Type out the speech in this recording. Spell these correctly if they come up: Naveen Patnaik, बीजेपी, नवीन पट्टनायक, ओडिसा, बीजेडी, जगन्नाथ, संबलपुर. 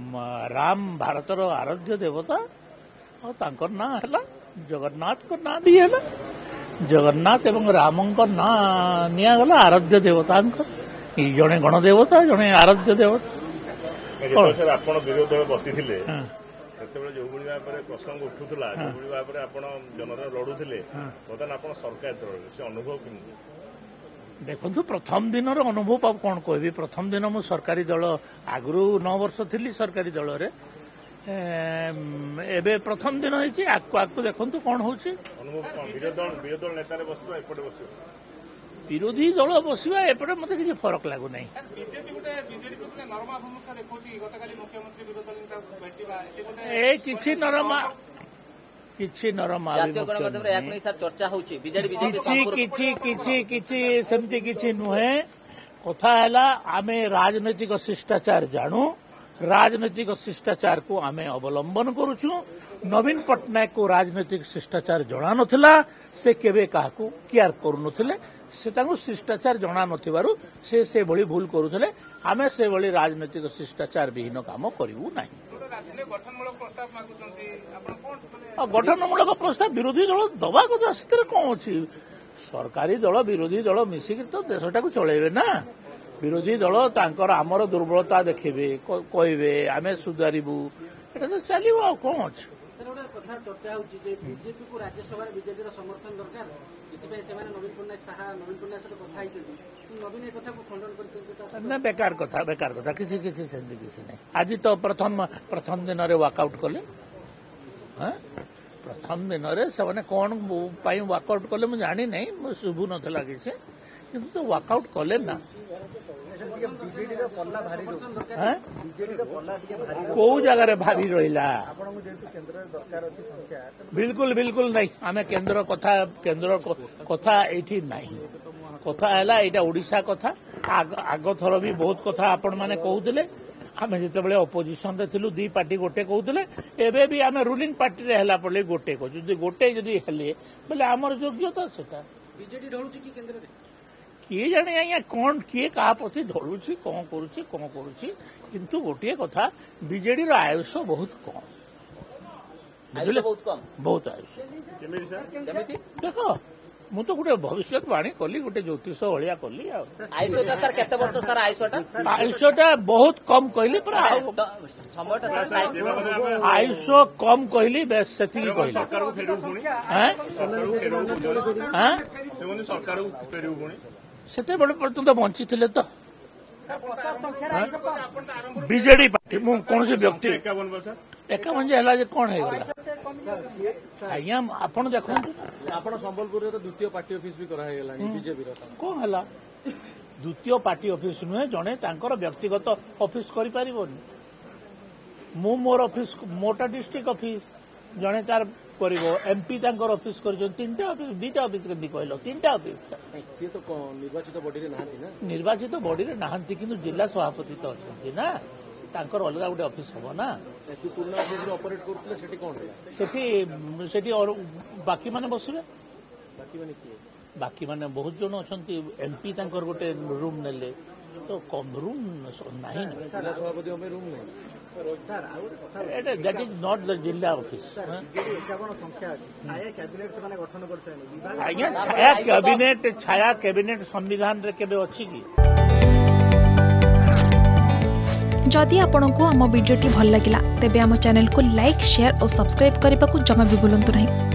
राम भारतर आराध्य देवता और तांकर ना है जगन्नाथ को ना भी है जगन्नाथ एवं राम ना निगला आराध्य देवता जड़े गणदेवता जड़े आराध्य देवता बसी जो प्रसंग उठुला जनता लड़ुले बर्तमान सरकार देखु प्रथम दिन अनुभव कौन कह प्रथम दिन मु सरकारी दल आगु 9 वर्ष थी सरकारी दल एबे प्रथम दिन होती देखु कौन हो विरोधी दल बसवा एपटे मत किसी फरक लगुना नरमा नुहे कथा आमे राजनैतिक शिष्टाचार जानू राजनैतिक शिष्टाचार को आमे अवलंबन करुचु। नवीन पट्टनायक को राजनैतिक शिष्टाचार जना नथिला से केबे काहाकू केयर करूनथिले से तांको शिष्टाचार जना नथिबारु से भली भूल करूथिले आमे से भली राजनैतिक शिष्टाचार विहीन काम करिवु नाही। गठनमूलक प्रस्ताव विरोधी दल दवा कदा से कौन अच्छी सरकारी दल विरोधी दल मिसिक तो देश टाक चलैबे ना विरोधी दल तांकर आमर दुर्बलता देखिबे कहबे आमे सुधारिबू एटा तो चलिबो आ कोन अछि सर ओटा कथा चर्चा होछि जे बीजेपी को राज्यसभा रे बीजेपी रो समर्थन दरकार इति पे सेमाने नवीन पटनायक साहा नवीन पटनायक साथ कथा हिचि नवीन ए कथा को खंडन करथि ना बेकार कथा किसी सेंदी किसी नै आज तो प्रथम दिन रे वर्कआउट करले हां प्रथम दिन रे सेमाने कोन पाई वर्कआउट करले म जानि नै म सुभु न थला किसे किंतु तो वर्कआउट करले ना बीजेडी रे पल्ला भारी हां बीजेडी रे पल्ला के भारी को जगह रे भारी रहिला आपण को जेतु केंद्र रे दरकार अछि संख्या बिल्कुल बिल्कुल नै आमे केंद्र कथा एठी नै कथा हैला एटा ओडिसा कथा आग थर भी बहुत कथा आपण माने कहउतले आमे जते बेले ऑपोजिशन रे थिलु दुई पार्टी गोटे कहउतले एबे भी आमे रूलिंग पार्टी रे हैला पडले गोटे कहू जे गोटे जदी हेले बोले हमर योग्यता सेटा बीजेडी ढळुची की केंद्र रे किए जाने आज्ञा कौन किए क्या प्रति ढलुची कौन करुची किंतु गोटे कथा बीजेडी रो आयुष बहुत कम बहुत आयुष देख मु तो गोटे भविष्यवाणी कली गोटे ज्योतिष भाया कली आयुषटा बहुत कम कहली आयुष कम कहली बेस से सेते बड़ पर्यटन तो बंची थे तो बीजेडी पार्टी कौन से व्यक्ति 51 है कौन है आज्ञा आप देखो आप संबलपुर द्वितीय पार्टी ऑफिस भी बीजेपी कौन है द्वितीय पार्टी ऑफिस नुहे जड़े व्यक्तिगत ऑफिस कर मोर ऑफिस मोटा डिस्ट्रिक्ट ऑफिस जड़े तार एमपी ऑफिस करटा ऑफिस कहल तीन ऑफिस तो निर्वाचित बॉडी रे नहांती किंतु जिला सभापति तो अच्छे ना तांकर अलग गोटे ऑफिस हम ना ऑपरेट कर बाकी माने बसबे बाकी माने बहुत जन अच्छा एमपी गोटे रूम नेले तो कम रूम नहीं जिला सभापति रूम नहीं दैट इज नॉट द जिला ऑफिस छाया कैबिनेट संविधान रे केबे अछि की जदि आपण को आम वीडियो भल लगिला तेबे आम चैनल को लाइक शेयर और सब्सक्राइब करने को जमा भी भूलंतु नहीं।